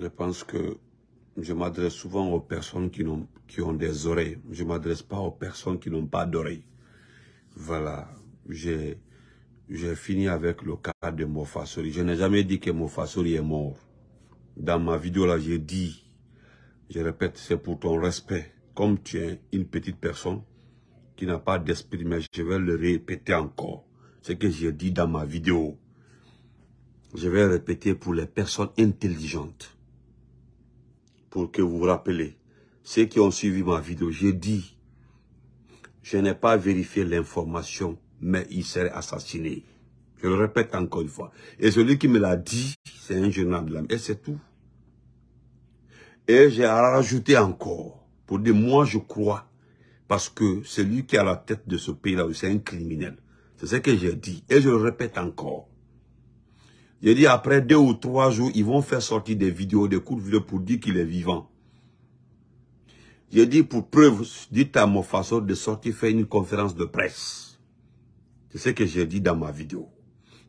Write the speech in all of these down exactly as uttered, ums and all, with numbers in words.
Je pense que je m'adresse souvent aux personnes qui ont, qui ont des oreilles. Je ne m'adresse pas aux personnes qui n'ont pas d'oreilles. Voilà. J'ai fini avec le cas de Mo Fasori. Je n'ai jamais dit que Mo Fasori est mort. Dans ma vidéo, là, j'ai dit, je répète, c'est pour ton respect. Comme tu es une petite personne qui n'a pas d'esprit, mais je vais le répéter encore. Ce que j'ai dit dans ma vidéo, je vais répéter pour les personnes intelligentes. Pour que vous vous rappelez, ceux qui ont suivi ma vidéo, j'ai dit, je n'ai pas vérifié l'information, mais il serait assassiné. Je le répète encore une fois. Et celui qui me l'a dit, c'est un journal de l'âme. Et c'est tout. Et j'ai rajouté encore, pour dire, moi je crois, parce que celui qui est à la tête de ce pays-là, c'est un criminel. C'est ce que j'ai dit. Et je le répète encore. J'ai dit, après deux ou trois jours, ils vont faire sortir des vidéos, des courtes vidéos pour dire qu'il est vivant. J'ai dit, pour preuve, dites à Mo Fasori de sortir faire une conférence de presse. C'est ce que j'ai dit dans ma vidéo.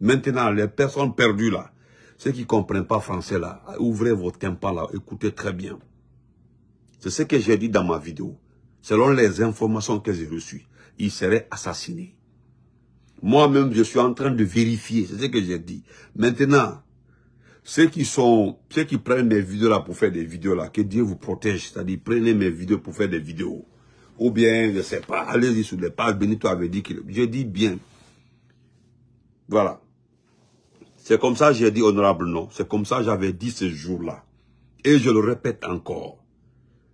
Maintenant, les personnes perdues là, ceux qui ne comprennent pas français là, ouvrez vos tympans là, écoutez très bien. C'est ce que j'ai dit dans ma vidéo. Selon les informations que j'ai reçues, il serait assassiné. Moi-même, je suis en train de vérifier, c'est ce que j'ai dit. Maintenant, ceux qui sont, ceux qui prennent mes vidéos là pour faire des vidéos là, que Dieu vous protège, c'est-à-dire prenez mes vidéos pour faire des vidéos. Ou bien, je ne sais pas, allez-y sur les pages, Bénito avait dit qu'il... J'ai dit bien. Voilà. C'est comme ça que j'ai dit honorable non. C'est comme ça que j'avais dit ce jour-là. Et je le répète encore.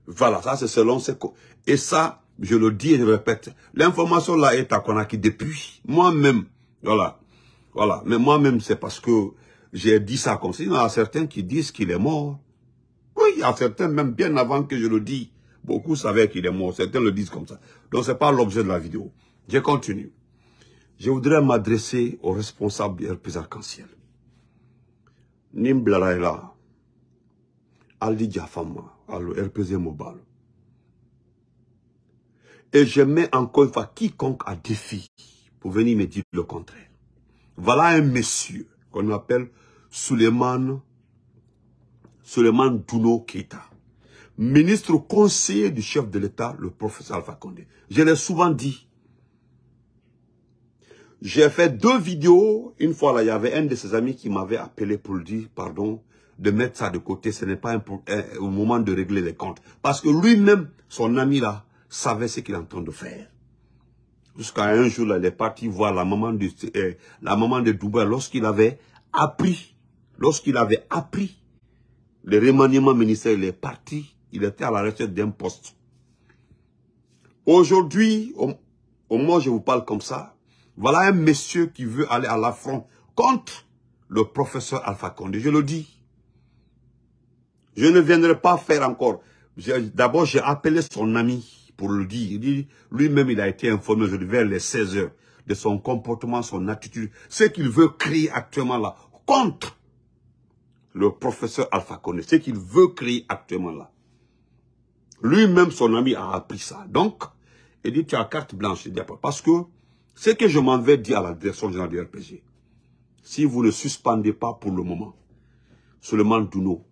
Voilà, ça c'est selon... ce que... Et ça... Je le dis et je le répète. L'information là est à Konaki depuis. Moi-même, voilà. Voilà. Mais moi-même, c'est parce que j'ai dit ça comme ça. Il y a certains qui disent qu'il est mort. Oui, il y a certains, même bien avant que je le dise, beaucoup savaient qu'il est mort. Certains le disent comme ça. Donc, ce n'est pas l'objet de la vidéo. Je continue. Je voudrais m'adresser aux responsables du R P Z Arc-en-Ciel. Nîm Blalaila, Alidjafama, R P Z Mobalo. Et je mets encore une fois quiconque à défi pour venir me dire le contraire. Voilà un monsieur qu'on appelle Souleymane, Souleymane Dounoh Keita, ministre conseiller du chef de l'État, le professeur Alpha Condé. Je l'ai souvent dit. J'ai fait deux vidéos. Une fois là, il y avait un de ses amis qui m'avait appelé pour lui dire, pardon, de mettre ça de côté. Ce n'est pas un, un, au moment de régler les comptes. Parce que lui-même, son ami là, savait ce qu'il est en train de faire. Jusqu'à un jour, là, il est parti voir la maman de, euh, la maman de Douba lorsqu'il avait appris, lorsqu'il avait appris le remaniement ministériel, il est parti, il était à la recherche d'un poste. Aujourd'hui, au, au moment où je vous parle comme ça, voilà un monsieur qui veut aller à l'affront contre le professeur Alpha Condé. Je le dis. Je ne viendrai pas faire encore. D'abord, j'ai appelé son ami. Pour le dire, lui-même il a été informé vers les seize heures de son comportement, son attitude, ce qu'il veut créer actuellement là, contre le professeur Alpha Condé, ce qu'il veut créer actuellement là. Lui-même, son ami a appris ça. Donc, il dit, tu as carte blanche, parce que ce que je m'en vais dire à la direction générale du R P G, si vous ne suspendez pas pour le moment, seulement Dounoh,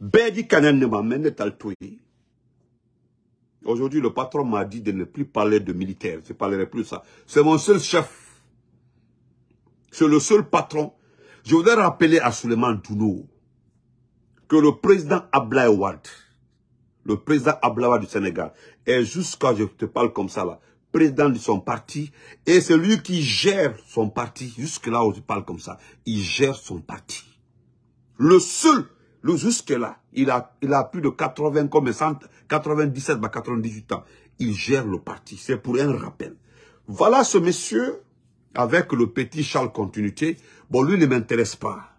Bédi Kanen ne m'amène à le tuer. Aujourd'hui, le patron m'a dit de ne plus parler de militaires. Je ne parlerai plus de ça. C'est mon seul chef. C'est le seul patron. Je voudrais rappeler à Souleymane Dounoh que le président Abdoulaye Wade, le président Abdoulaye Wade du Sénégal, est jusqu'à, je te parle comme ça là, président de son parti, et c'est lui qui gère son parti. Jusque là où je parle comme ça, il gère son parti. Le seul... Jusque-là, il a, il a plus de quatre-vingts, comme cent, quatre-vingt-dix-sept, quatre-vingt-dix-huit ans. Il gère le parti. C'est pour un rappel. Voilà ce monsieur avec le petit Charles Continuité. Bon, lui ne m'intéresse pas.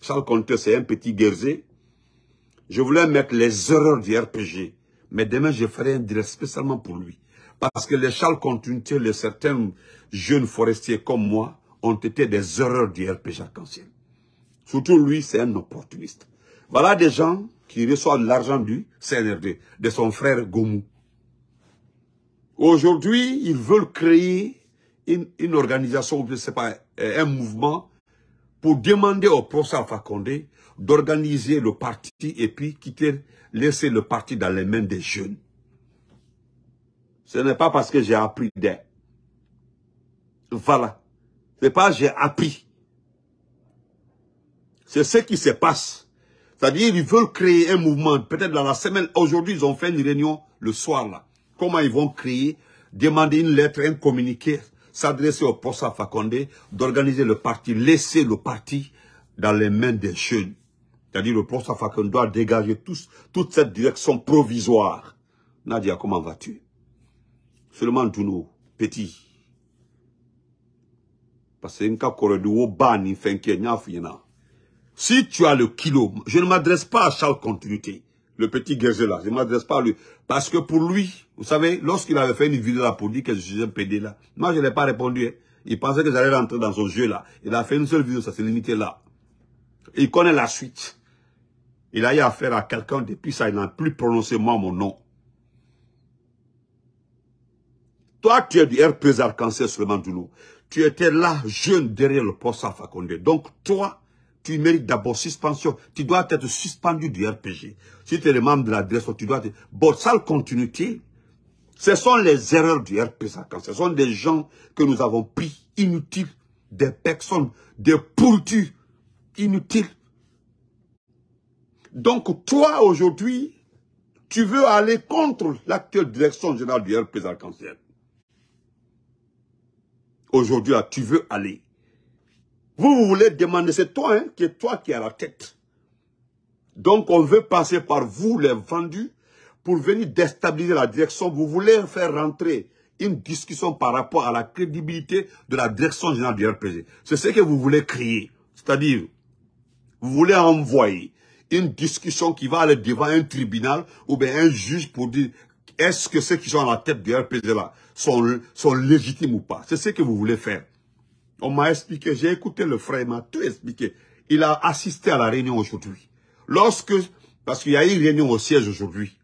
Charles Continuité, c'est un petit guerrier. Je voulais mettre les erreurs du R P G. Mais demain, je ferai un direct spécialement pour lui. Parce que les Charles Continuité, les certains jeunes forestiers comme moi, ont été des erreurs du R P G arc-en-ciel. Surtout lui, c'est un opportuniste. Voilà des gens qui reçoivent l'argent du C N R D, de son frère Gomu. Aujourd'hui, ils veulent créer une, une organisation, je ne sais pas, un mouvement pour demander au professeur Alpha Condé d'organiser le parti et puis quitter, laisser le parti dans les mains des jeunes. Ce n'est pas parce que j'ai appris des. Voilà. Ce n'est pas j'ai appris. C'est ce qui se passe. C'est-à-dire ils veulent créer un mouvement. Peut-être dans la semaine. Aujourd'hui, ils ont fait une réunion le soir là. Comment ils vont créer? Demander une lettre, un communiqué, s'adresser au professeur Alpha Condé, d'organiser le parti, laisser le parti dans les mains des jeunes. C'est-à-dire le professeur Alpha Condé doit dégager tous, toute cette direction provisoire. Nadia, comment vas-tu? Seulement Dounoh, petit. Parce que si tu as le kilo, je ne m'adresse pas à Charles Continuité, le petit guerrier là, je ne m'adresse pas à lui. Parce que pour lui, vous savez, lorsqu'il avait fait une vidéo là pour dire que je suis un P D là, moi je n'ai pas répondu. Hein. Il pensait que j'allais rentrer dans son jeu là. Il a fait une seule vidéo, ça s'est limité là. Il connaît la suite. Il a eu affaire à quelqu'un, depuis ça, il n'a plus prononcé moi mon nom. Toi, tu es du R P Z Arc-en-Ciel, Souleymane Dounoh. Tu étais là, jeune, derrière le poste Alpha Condé. Donc, toi, tu mérites d'abord suspension. Tu dois être suspendu du R P G. Si tu es le membre de la direction, tu dois être... Bon, ça, le continuité, ce sont les erreurs du R P Z Arc-en-Ciel. Ce sont des gens que nous avons pris inutiles, des personnes, des pourritures inutiles. Donc, toi, aujourd'hui, tu veux aller contre l'actuelle direction générale du R P Z Arc-en-Ciel. Aujourd'hui, là, tu veux aller. Vous, vous voulez demander, c'est toi, hein, qui est toi qui as la tête. Donc, on veut passer par vous, les vendus, pour venir déstabiliser la direction. Vous voulez faire rentrer une discussion par rapport à la crédibilité de la direction générale du R P G. C'est ce que vous voulez créer. C'est-à-dire, vous voulez envoyer une discussion qui va aller devant un tribunal ou bien un juge pour dire... Est-ce que ceux qui sont à la tête du R P G là sont, sont légitimes ou pas? C'est ce que vous voulez faire. On m'a expliqué, j'ai écouté le frère, il m'a tout expliqué. Il a assisté à la réunion aujourd'hui. Lorsque, parce qu'il y a eu une réunion au siège aujourd'hui,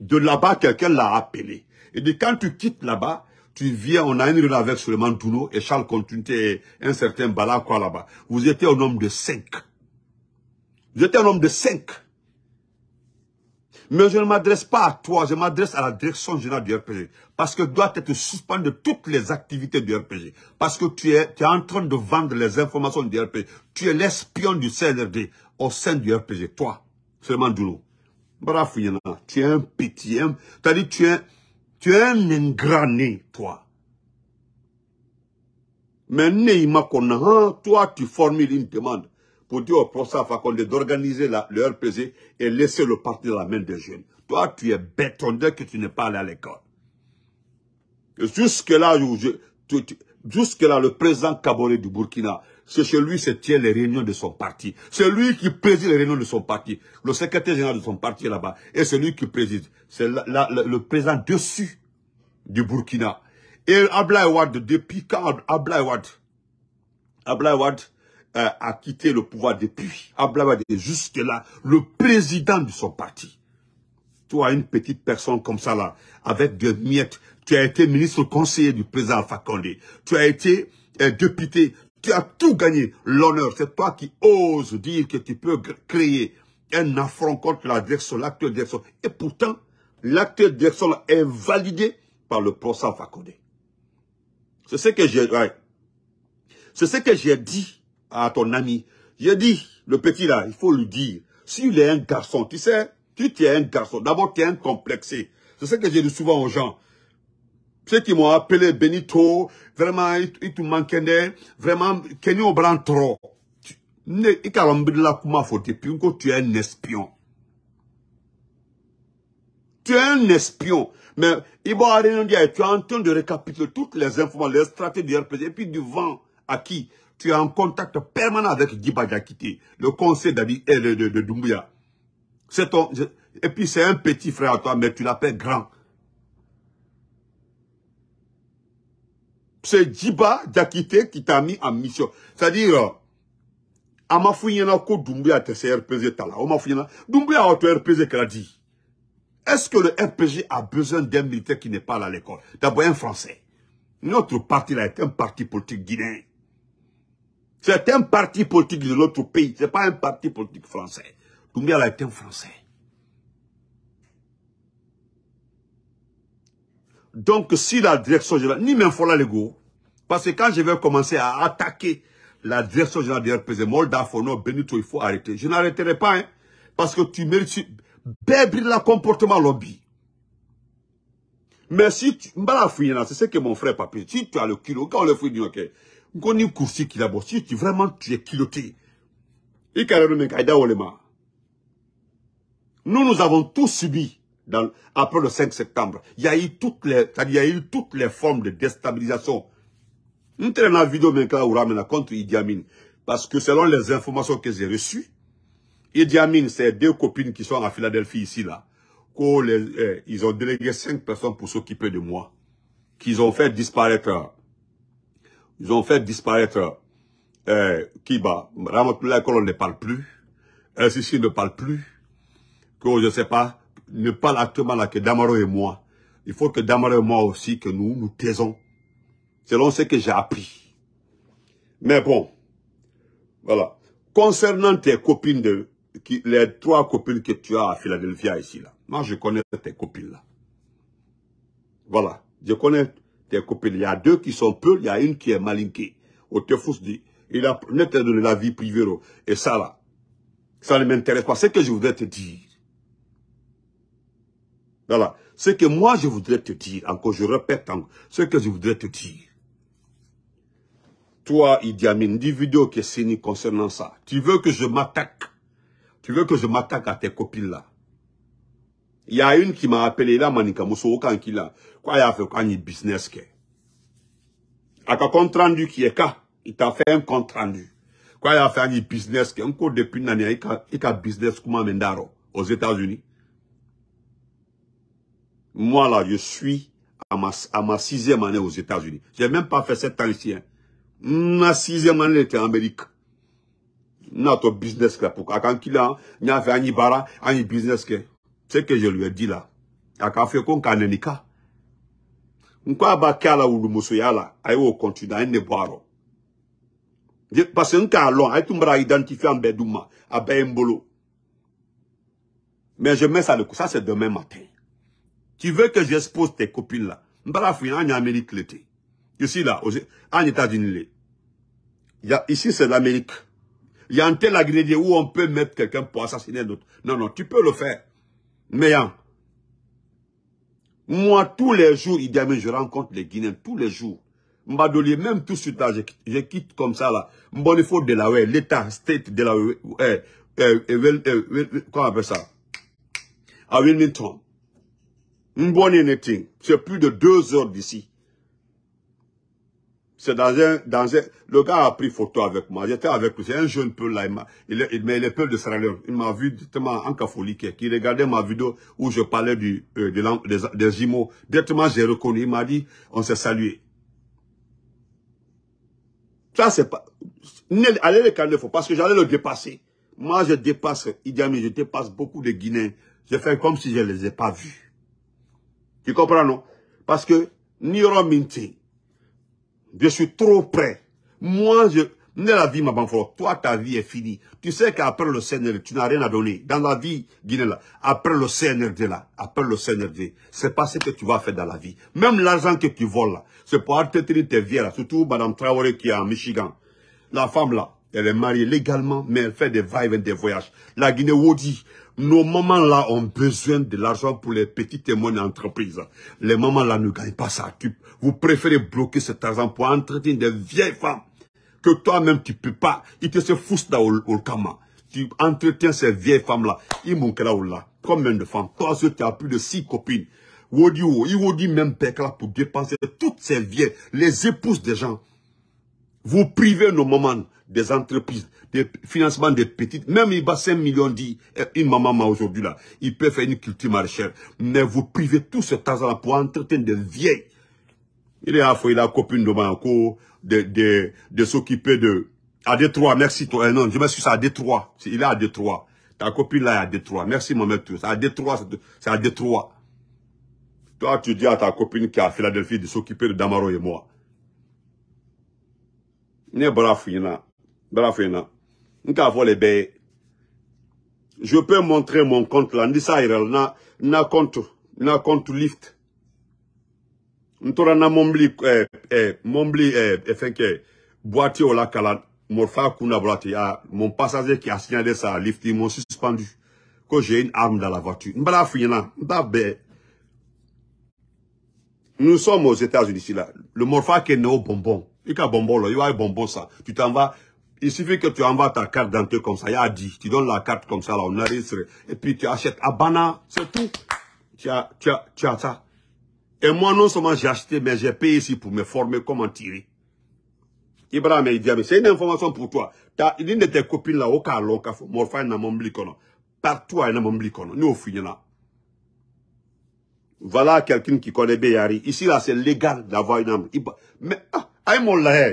de là-bas, quelqu'un l'a appelé. Il dit, quand tu quittes là-bas, tu viens, on a une réunion avec Souleymane Dounoh et Charles Continuité et un certain Bala, quoi là-bas. Vous étiez un homme de cinq. Vous étiez un homme de cinq. Mais je ne m'adresse pas à toi, je m'adresse à la direction générale du R P G. Parce que tu dois être suspendu de toutes les activités du R P G. Parce que tu es, tu es en train de vendre les informations du R P G. Tu es l'espion du C N R D au sein du R P G. Toi, Souleymane Dounoh. Bravo, tu es un petit, hein. T'as dit, tu es, tu es un ingrané, toi. Mais Neima Konahan, toi, tu formules une demande pour dire au professeur Alpha Condé d'organiser le R P G et laisser le parti dans la main des jeunes. Toi, tu es bête, on dirait que tu n'es pas allé à l'école. Jusque-là, jusque là, le président Kabore du Burkina, c'est chez lui se tient les réunions de son parti. C'est lui qui préside les réunions de son parti. Le secrétaire général de son parti est là-bas. Et c'est lui qui préside. C'est le président dessus du Burkina. Et Abdoulaye Wade, depuis quand Abdoulaye Wade, Abdoulaye Wade, Euh, a quitté le pouvoir depuis. Abdoulaye Wade est jusque-là le président de son parti. Toi, une petite personne comme ça, là, avec des miettes, tu as été ministre conseiller du président Alpha Condé. Tu as été euh, député. Tu as tout gagné. L'honneur, c'est toi qui oses dire que tu peux créer un affront contre la direction, l'actuelle direction. Et pourtant, l'actuelle direction là, est validée par le procès Alpha Condé. C'est ce que j'ai ouais. C'est ce que j'ai dit à ton ami. J'ai dit, le petit là, il faut lui dire, s'il est un garçon, tu sais, si tu es un garçon, d'abord tu es un complexé. C'est ce que j'ai dit souvent aux gens. Ceux qui m'ont appelé Bénito, vraiment, il te manquait, vraiment, Kenyon Brantro. Il t'a remboursé la Kuma Foté, puis tu es un espion. Tu es un espion. Mais, il va rien dire, tu es en train de récapituler toutes les informations, les stratégies du R P G, et puis du vent à qui? Tu es en contact permanent avec Djiba Diakité, le conseil d'Abi et de, de, de Doumbouya. C'est ton, et puis c'est un petit frère à toi, mais tu l'appelles grand. C'est Djiba Diakité qui t'a mis en mission. C'est-à-dire, Amafouyena ko Doumbouya te c'est R P G tala. Amafouyena, Doumbouya a ton R P G qu'elle a dit. Est-ce que le R P G a besoin d'un militaire qui n'est pas là à l'école? D'abord un Français. Notre parti là est un parti politique guinéen. C'est un parti politique de l'autre pays. Ce n'est pas un parti politique français. Doumbouya est un français. Donc, si la direction générale, ni même Fola Lego, parce que quand je vais commencer à attaquer la direction générale de R P Z, Molda, Fono, Bénito, il faut arrêter. Je n'arrêterai pas, hein, parce que tu mérites, bébé, le comportement lobby. Mais si tu, c'est ce que mon frère papi, si tu as le culot, quand on le fouille, ok, on y coursi qu'il a, si tu vraiment, tu es culotté. Et nous, nous avons tous subi. Dans, après le cinq septembre, il y a eu toutes les, il y a eu toutes les formes de déstabilisation. Nous traînons la vidéo maintenant contre Idi Amin. Parce que selon les informations que j'ai reçues, Idi Amin, c'est deux copines qui sont à Philadelphie ici, là. Les, euh, ils ont délégué cinq personnes pour s'occuper de moi. Qu'ils ont fait disparaître. Ils ont fait disparaître euh, Kiba. Ramatoula Kolo ne parle plus. R C C ne parle plus. Que je ne sais pas. Ne parle actuellement là que Damaro et moi. Il faut que Damaro et moi aussi, que nous nous taisons. Selon ce que j'ai appris. Mais bon. Voilà. Concernant tes copines de... Qui, les trois copines que tu as à Philadelphie ici là. Moi je connais tes copines là. Voilà. Je connais tes copines. Il y a deux qui sont peu. Il y a une qui est malinquée. Au te fous dit. Il a net donné la vie privée. Et ça là. Ça ne m'intéresse pas. Ce que je voudrais te dire. Voilà. Ce que moi, je voudrais te dire, encore, je répète, encore, ce que je voudrais te dire. Toi, Idi Amin, dis vidéo qui est signée concernant ça. Tu veux que je m'attaque. Tu veux que je m'attaque à tes copines là. Il y a une qui m'a appelé là, Manika Moussou, Kankila. Quoi, il a fait quoi, il y a business que. À quoi compte rendu qui est là, il t'a fait un compte rendu. Quoi, il a fait un business que, encore depuis une année, il a business comme Mendaro, aux États-Unis. Moi, là, je suis à ma, à ma sixième année aux États-Unis. J'ai même pas fait sept ans ici. Hein. Ma sixième année était en Amérique. Notre business là, pourquoi? Quand il a, il a fait un ibara, un business que, c'est que je lui ai dit là. A quand fait qu'on cananica. N'qu'à baka là ou le moussoya là, aïe au continent, un nebaro. Parce qu'un cas long, aïe tout m'bra identifié en Bedouma, à Bembolo. Mais je mets ça le coup, ça c'est demain matin. Tu veux que j'expose tes copines là. Je suis là, en États-Unis. Ici, c'est l'Amérique. Il y a un tel agrédé où on peut mettre quelqu'un pour assassiner d'autres. Non, non, tu peux le faire. Mais, hein, moi, tous les jours, je rencontre les Guinéens, tous les jours. M'badolier, même tout de suite là, je, je quitte comme ça là. M'bonifo Delaware, l'État, State Delaware, euh, euh, euh, euh, comment on appelle ça? À Wilmington. C'est plus de deux heures d'ici. C'est dans un, dans un, le gars a pris photo avec moi. J'étais avec lui. C'est un jeune peu là. Il, il, mais il est peu de Sraleur. Il m'a vu directement en cafolique. Qui regardait ma vidéo où je parlais du, euh, de des, des jumeaux. Directement, j'ai reconnu. Il m'a dit, on s'est salué. Ça, c'est pas, allez les canaux, parce que j'allais le dépasser. Moi, je dépasse, Idi Amin, je dépasse beaucoup de Guinéens. Je fais comme si je les ai pas vus. Tu comprends, non? Parce que, Niro Minti, je suis trop près. Moi, je, ne la vie, ma banfro, toi, ta vie est finie. Tu sais qu'après le C N R D, tu n'as rien à donner. Dans la vie, Guinée, après le C N R D, là, après le C N R D, c'est pas ce que tu vas faire dans la vie. Même l'argent que tu voles, là, c'est pour entretenir tes vies, là. Surtout, madame Traoré, qui est en Michigan. La femme, là, elle est mariée légalement, mais elle fait des vibes et des voyages. La Guinée, Wodi. Nos mamans-là ont besoin de l'argent pour les petits témoins d'entreprise. Les mamans-là ne gagnent pas ça. Tu, vous préférez bloquer cet argent pour entretenir des vieilles femmes que toi-même tu peux pas. Ils te se foutent là au Kama. Tu entretiens ces vieilles femmes-là. Ils m'ont là. Combien de femmes? Toi, tu as plus de six copines. Ils vous disent même là pour dépenser toutes ces vieilles, les épouses des gens. Vous privez nos mamans des entreprises, des financements des petites, même il bat cinq millions dit, une maman m'a aujourd'hui là, il peut faire une culture maraîchère, mais vous privez tout cet argent-là pour entretenir des vieilles. Il est à fois, il a copine de Manco, de, de, de s'occuper de, à Détroit, merci toi, eh non, je m'excuse, à Détroit, il est à Détroit, ta copine là est à Détroit, merci mon maître, c'est à Détroit, c'est à Détroit. Toi, tu dis à ta copine qui est à Philadelphie de s'occuper de Damaro et moi. Ne brafouille là. dans la fin, je peux montrer mon compte là. Je na compte, na compte lift. Ntorana mombli eh eh mombli eh efenke boîtier au lakala morfa kuna boîtier a mon passager qui a signalé ça lift ils m'ont suspendu que j'ai une arme dans la voiture. Mbala fina ndabe. Nous sommes aux États-Unis ici là. Le morfa qui est né au bonbon. Il y a bonbon là, il y a bonbon ça. Tu t'en vas, il suffit que tu envoies ta carte d'entrée comme ça, il y a dit, tu donnes la carte comme ça là, on arrive et puis tu achètes Abana, c'est tout. Tu as tu as tu as ça. Et moi, non seulement j'ai acheté, mais j'ai payé ici pour me former comment tirer. Ibrahim, il dit, mais c'est une information pour toi. L'une de tes copines là, au cas où, Morfa, il n'a pas oublié. Partout, il n'a pas oublié. Nous, on finit là. Voilà quelqu'un qui connaît Béhari. Ici, là, c'est légal d'avoir une arme. Mais, ah,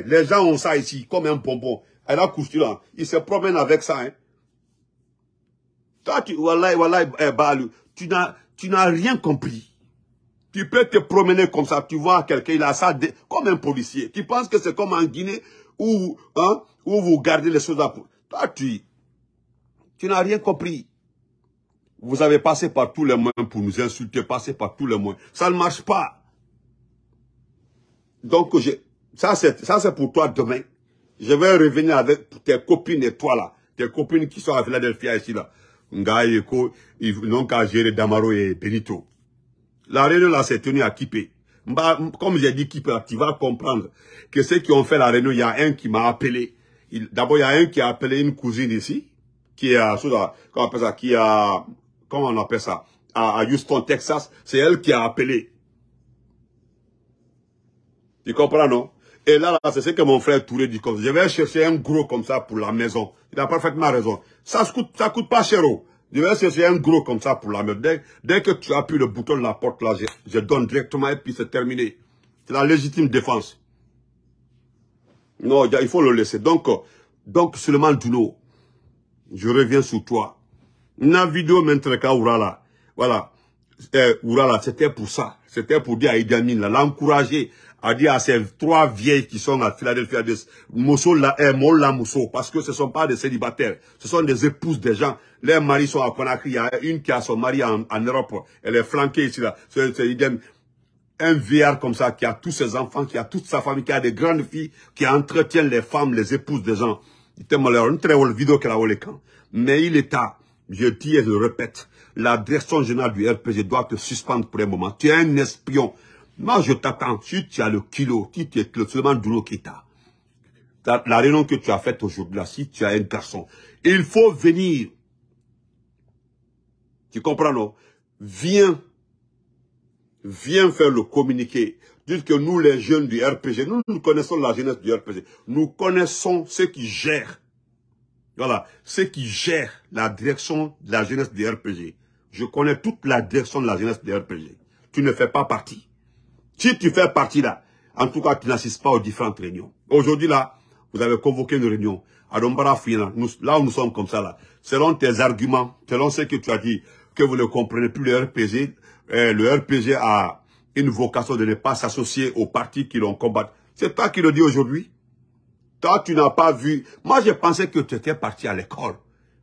les gens ont ça ici, comme un bonbon. Elle a couché là. Ils se promènent avec ça, hein. Toi, tu, voilà, voilà, tu n'as, tu n'as rien compris. Tu peux te promener comme ça, tu vois quelqu'un, il a ça de, comme un policier. Tu penses que c'est comme en Guinée où, hein, où vous gardez les choses à... Toi, tu, tu n'as rien compris. Vous avez passé par tous les moyens pour nous insulter, passé par tous les moyens. Ça ne marche pas. Donc, je, ça c'est pour toi demain. Je vais revenir avec tes copines et toi là. Tes copines qui sont à Philadelphie ici là. Ngaï, Eko, ils n'ont qu'à gérer Damaro et Bénito. La réunion là s'est tenue à Kipé. Comme j'ai dit Kipé, tu vas comprendre que ceux qui ont fait la réunion, il y a un qui m'a appelé. D'abord, il y a un qui a appelé une cousine ici, qui est à, comment on appelle ça, qui a, comment on appelle ça, à Houston, Texas. C'est elle qui a appelé. Tu comprends, non? Et là, là c'est ce que mon frère Touré dit comme ça. Je vais chercher un gros comme ça pour la maison. Il a parfaitement raison. Ça ne coûte, ça coûte pas cher. Je vais chercher un gros comme ça pour la merde. Dès, dès que tu appuies le bouton de la porte, là, je, je donne directement et puis c'est terminé. C'est la légitime défense. Non, il faut le laisser. Donc, donc Souleymane Dounoh, je reviens sur toi. Na vidéo maintenant qu'à Ourala. Voilà. Eh, Ourala, c'était pour ça. C'était pour dire à Idi Amin, l'encourager à dire à ces trois vieilles qui sont à Philadelphie, à Moussou, la, eh, Mola Moussou, parce que ce ne sont pas des célibataires, ce sont des épouses des gens. Leurs maris sont à Konaki, il y a une qui a son mari en, en Europe, elle est flanquée ici, là. C'est un vieillard comme ça, qui a tous ses enfants, qui a toute sa famille, qui a des grandes filles, qui entretient les femmes, les épouses des gens. Il était malheureux, une très bonne vidéo qu'elle a au camp. Mais il est tard, je dis et je répète, la direction générale du R P G doit te suspendre pour un moment. Tu es un espion. Moi, je t'attends. Si tu as le kilo, si tu es le Souleymane Dounoh Keita, la, la réunion que tu as faite aujourd'hui, là, si tu as un garçon, il faut venir. Tu comprends, non? Viens. Viens faire le communiqué. Dites que nous, les jeunes du R P G, nous, nous connaissons la jeunesse du R P G. Nous connaissons ceux qui gèrent. Voilà. Ceux qui gèrent la direction de la jeunesse du R P G. Je connais toute la direction de la jeunesse du R P G. Tu ne fais pas partie. Si tu fais partie là, en tout cas, tu n'assistes pas aux différentes réunions. Aujourd'hui là, vous avez convoqué une réunion. À Dombara, nous, là où nous sommes comme ça là, selon tes arguments, selon ce que tu as dit, que vous ne comprenez plus le R P G, eh, le R P G a une vocation de ne pas s'associer aux partis qui l'ont combattu. C'est toi qui le dis aujourd'hui. Toi, tu n'as pas vu. Moi, je pensais que tu étais parti à l'école.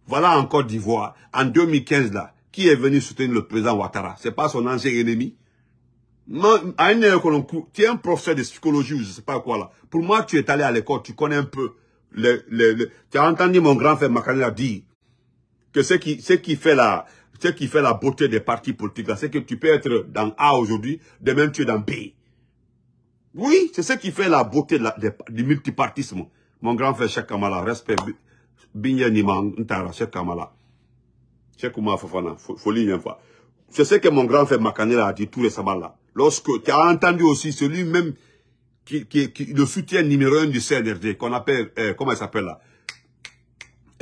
Voilà en Côte d'Ivoire, en deux mille quinze là, qui est venu soutenir le président Ouattara. C'est pas son ancien ennemi. À une école, tu es un professeur de psychologie ou je sais pas quoi là. Pour moi, tu es allé à l'école, tu connais un peu. Le, le, le... Tu as entendu mon grand frère Makanela dire que ce qui, ce qui fait la, ce qui fait la beauté des partis politiques là, c'est que tu peux être dans A aujourd'hui, demain tu es dans B. Oui, c'est ce qui fait la beauté de la, de, du multipartisme. Mon grand frère Cheikh Kamala, respect, Cheikh Kamala, Cheikh Kamala, folie une fois. C'est ce que mon grand frère Makanela a dit tous les sabbats là. Lorsque tu as entendu aussi celui-même qui, qui, qui le soutien numéro un du C N R D, qu'on appelle, euh, comment il s'appelle là,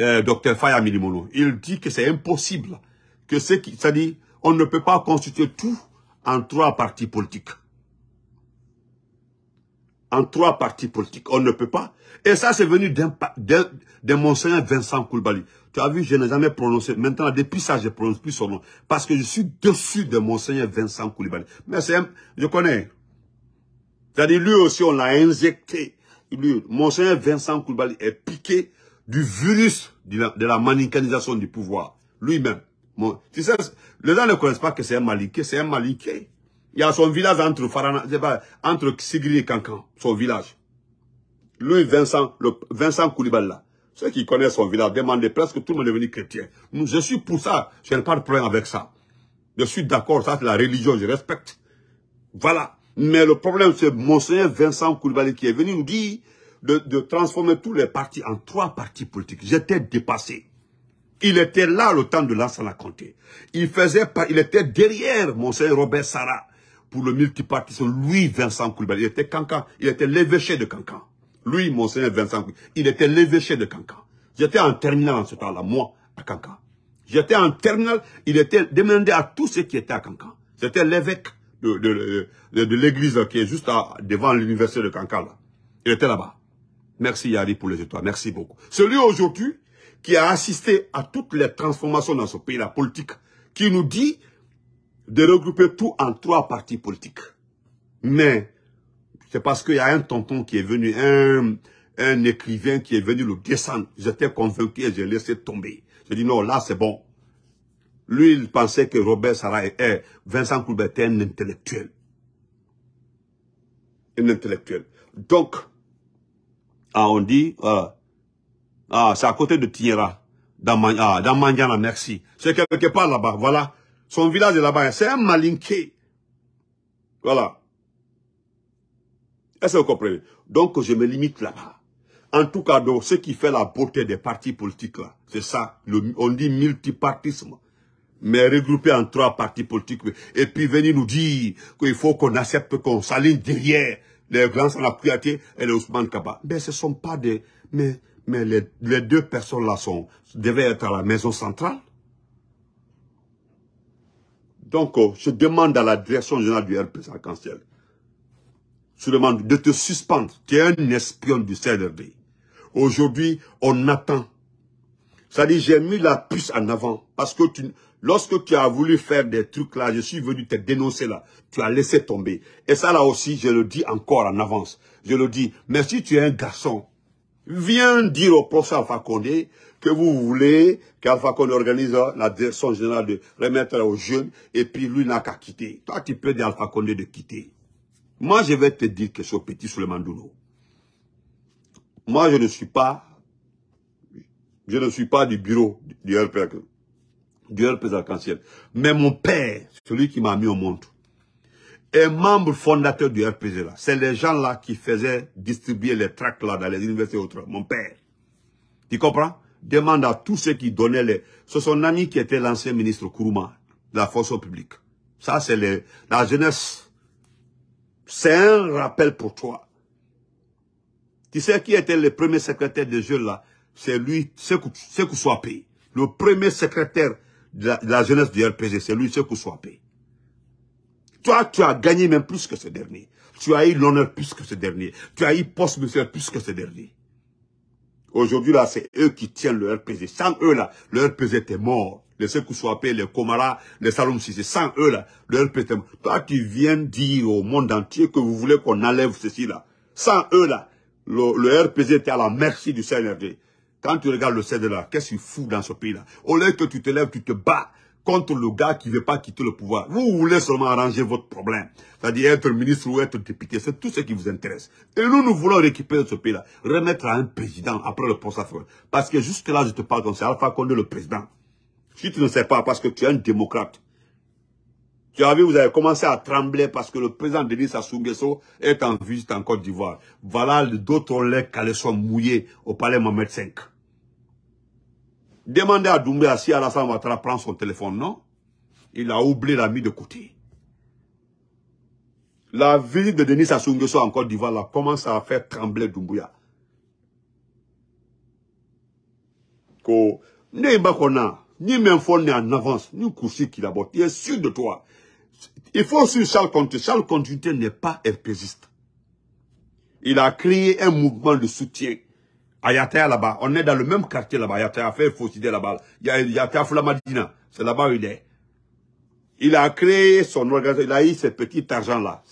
euh, docteur Faya Minimono, il dit que c'est impossible, que c'est qui, ça dit, on ne peut pas constituer tout en trois partis politiques. En trois partis politiques, on ne peut pas. Et ça, c'est venu d'un Monseigneur Vincent Coulibaly. Tu as vu, je n'ai jamais prononcé. Maintenant, depuis ça, je ne prononce plus son nom. Parce que je suis dessus de Monseigneur Vincent Coulibaly. Mais c'est un... Je connais. C'est-à-dire, lui aussi, on l'a injecté. Lui, Monseigneur Vincent Coulibaly est piqué du virus de la, de la manichéisation du pouvoir. Lui-même. Bon, tu sais, les gens ne connaissent pas que c'est un Maliké, c'est un Maliké. Il y a son village entre Farana, entre Sigiri et Kankan, son village. Lui, Vincent, le, Vincent Coulibaly, là. Ceux qui connaissent son village demandent presque tout le monde est devenu chrétien. Je suis pour ça, je n'ai pas de problème avec ça. Je suis d'accord, ça c'est la religion, je respecte. Voilà. Mais le problème, c'est Monseigneur Vincent Coulibaly qui est venu nous dire de, de transformer tous les partis en trois partis politiques. J'étais dépassé. Il était là le temps de l'Ansana Conté. Il faisait pas, il était derrière Monseigneur Robert Sarah pour le multipartisme. Lui, Vincent Coulibaly, il était Kankan. Il était l'évêché de Kankan. Lui, Monseigneur Vincent Coulibaly, il était l'évêché de Kankan. J'étais en terminale en ce temps-là, moi, à Kankan. J'étais en terminale, il était demandé à tous ceux qui étaient à Kankan. J'étais l'évêque de, de, de, de l'église qui est juste à, devant l'université de Kankan. Là. Il était là-bas. Merci Yari pour les étoiles, merci beaucoup. Celui aujourd'hui qui a assisté à toutes les transformations dans ce pays, la politique, qui nous dit de regrouper tout en trois partis politiques. Mais c'est parce qu'il y a un tonton qui est venu, un, un écrivain qui est venu le descendre. J'étais convaincu et j'ai laissé tomber. J'ai dit non, là c'est bon. Lui, il pensait que Robert Sarah et eh, Vincent Coulibaly était un intellectuel. Un intellectuel. Donc, ah, on dit, voilà. Ah, c'est à côté de Tignera, dans Mandiana, merci. C'est quelque part là-bas, voilà. Son village est là-bas, c'est un Malinké. Voilà. Est-ce que vous comprenez? Donc, je me limite là-bas. En tout cas, donc, ce qui fait la beauté des partis politiques, là, c'est ça. Le, on dit multipartisme. Mais regroupé en trois partis politiques. Et puis, venir nous dire qu'il faut qu'on accepte, qu'on s'aligne derrière les grands Sanakouyaté et les Ousmane Kaba. Mais ce ne sont pas des... Mais, mais les, les deux personnes-là sont devaient être à la maison centrale. Donc, oh, je demande à la direction générale du R P Z Arc-en-Ciel de te suspendre. Tu es un espion du C N R D. Aujourd'hui, on attend. C'est-à-dire, j'ai mis la puce en avant. Parce que tu, lorsque tu as voulu faire des trucs là, je suis venu te dénoncer là. Tu as laissé tomber. Et ça là aussi, je le dis encore en avance. Je le dis, mais si tu es un garçon, viens dire au professeur Alpha Condé que vous voulez qu'Alpha Condé organise la direction générale de remettre aux jeunes et puis lui n'a qu'à quitter. Toi, tu peux dire à Alpha Condé de quitter. Moi, je vais te dire que ce petit Souleymane Dounoh, moi, je ne suis pas, je ne suis pas du bureau du R P Z Arc-en-Ciel. Mais mon père, celui qui m'a mis au monde, et membre fondateur du R P Z là, c'est les gens là qui faisaient distribuer les tracts là dans les universités autres. Mon père, tu comprends? Demande à tous ceux qui donnaient les. C'est son ami qui était l'ancien ministre Kourouma de la fonction publique. Ça c'est les... la jeunesse. C'est un rappel pour toi. Tu sais qui était le premier secrétaire des jeunes là? C'est lui, Sekou Swapé. Le premier secrétaire de la, de la jeunesse du R P Z, c'est lui Sekou Swapé. Toi, tu as gagné même plus que ce dernier. Tu as eu l'honneur plus que ce dernier. Tu as eu poste ministère plus que ce dernier. Aujourd'hui, là, c'est eux qui tiennent le R P Z. Sans eux, là, le R P Z était mort. Les Sekou Swapé, les Komara, les Saloum Sissé. Sans eux, là, le R P Z était mort. Toi, tu viens dire au monde entier que vous voulez qu'on enlève ceci, là. Sans eux, là, le, le R P Z était à la merci du C N R D. Quand tu regardes le C N R D, là, qu'est-ce qu'il fout dans ce pays-là? Au lieu que tu te lèves, tu te bats contre le gars qui ne veut pas quitter le pouvoir. Vous voulez seulement arranger votre problème. C'est-à-dire être ministre ou être député. C'est tout ce qui vous intéresse. Et nous, nous voulons récupérer ce pays-là. Remettre à un président après le procès. Parce que jusque-là, je te parle comme c'est Alpha Condé le président. Si tu ne sais pas, parce que tu es un démocrate. Tu as vu, vous avez commencé à trembler parce que le président Denis Sassou Nguesso est en visite en Côte d'Ivoire. Voilà, d'autres ont l'air qu'elles sont mouillées au palais Mohamed cinq. Demandez à Doumbouya si Alassane Ouattara prend son téléphone, non? Il a oublié la mise de côté. La visite de Denis Sassou Nguesso en Côte d'Ivoire commence à faire trembler Doumbouya. Ko ne bakona, ni même fond ni en avance, ni coursi qu'il aborde. Il est sûr de toi. Il faut suivre Charles Continuité. Charles Continuité n'est pas R P Ziste. Il a créé un mouvement de soutien. À Yataya là-bas, on est dans le même quartier là-bas, Yataya fait Fossidé là-bas, Yataya Fulamadina, c'est là-bas où il est. Il a créé son organisation, il a eu ce petit argent-là,